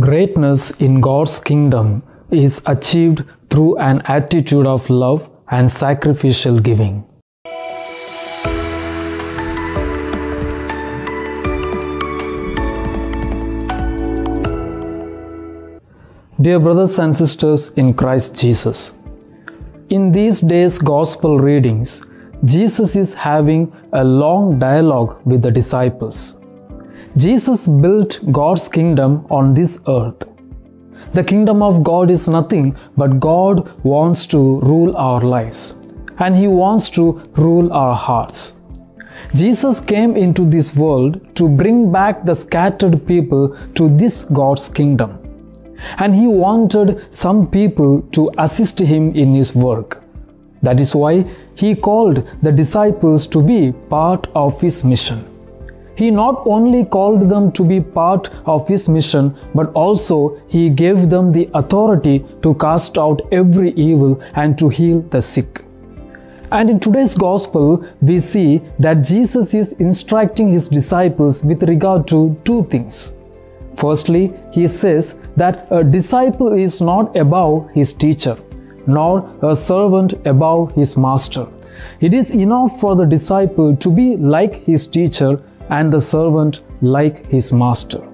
Greatness in God's kingdom is achieved through an attitude of love and sacrificial giving. Dear brothers and sisters in Christ Jesus, in these days' gospel readings, Jesus is having a long dialogue with the disciples. Jesus built God's kingdom on this earth. The kingdom of God is nothing but God wants to rule our lives, and He wants to rule our hearts. Jesus came into this world to bring back the scattered people to this God's kingdom. And He wanted some people to assist Him in His work. That is why He called the disciples to be part of His mission. He not only called them to be part of His mission, but also He gave them the authority to cast out every evil and to heal the sick. And in today's Gospel, we see that Jesus is instructing His disciples with regard to two things. Firstly, He says that a disciple is not above his teacher, nor a servant above his master. It is enough for the disciple to be like his teacher and the servant like his master.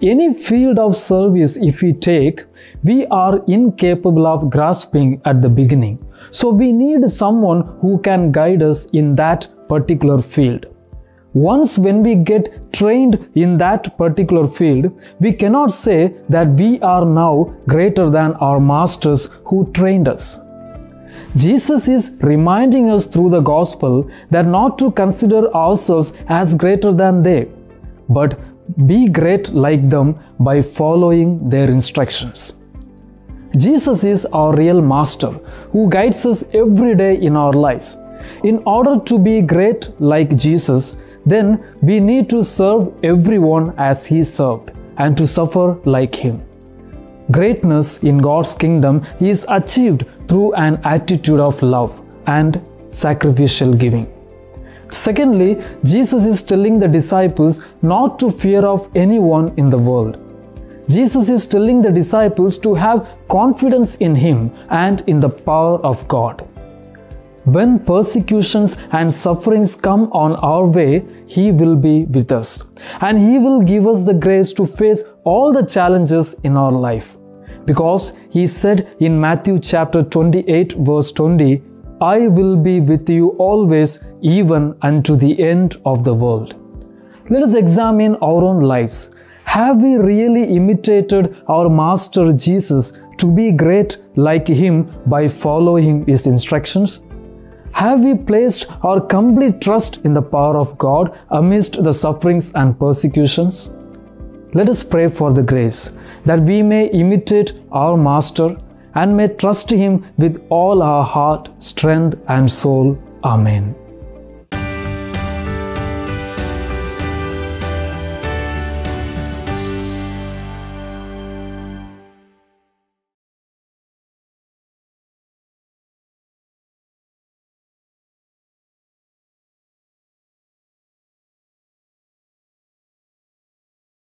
Any field of service if we take, we are incapable of grasping at the beginning. So we need someone who can guide us in that particular field. Once when we get trained in that particular field, we cannot say that we are now greater than our masters who trained us. Jesus is reminding us through the gospel that not to consider ourselves as greater than they, but be great like them by following their instructions. Jesus is our real master who guides us every day in our lives. In order to be great like Jesus, then we need to serve everyone as He served and to suffer like Him. Greatness in God's kingdom is achieved through an attitude of love and sacrificial giving. Secondly, Jesus is telling the disciples not to fear of anyone in the world. Jesus is telling the disciples to have confidence in Him and in the power of God. When persecutions and sufferings come on our way, He will be with us, and He will give us the grace to face all the challenges in our life. Because He said in Matthew chapter 28 verse 20, "I will be with you always, even unto the end of the world." Let us examine our own lives. Have we really imitated our Master Jesus to be great like Him by following His instructions? Have we placed our complete trust in the power of God amidst the sufferings and persecutions? Let us pray for the grace that we may imitate our Master and may trust Him with all our heart, strength, and soul. Amen.